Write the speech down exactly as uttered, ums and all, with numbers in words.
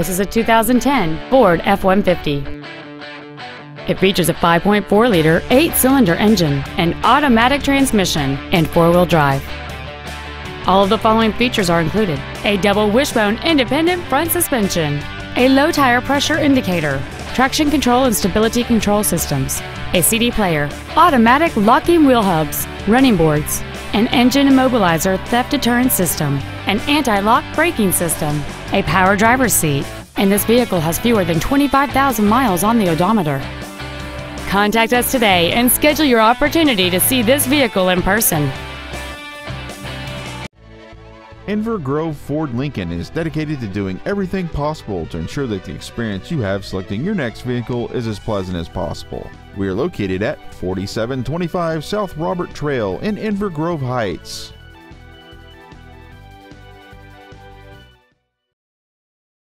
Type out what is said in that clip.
This is a two thousand ten Ford F one fifty. It features a five point four liter eight-cylinder engine, an automatic transmission, and four-wheel drive. All of the following features are included: a double wishbone independent front suspension, a low tire pressure indicator, traction control and stability control systems, a C D player, automatic locking wheel hubs, running boards, an engine immobilizer theft deterrent system, an anti-lock braking system, a power driver's seat, and this vehicle has fewer than twenty-five thousand miles on the odometer. Contact us today and schedule your opportunity to see this vehicle in person. Inver Grove Ford Lincoln is dedicated to doing everything possible to ensure that the experience you have selecting your next vehicle is as pleasant as possible. We are located at forty-seven twenty-five South Robert Trail in Inver Grove Heights.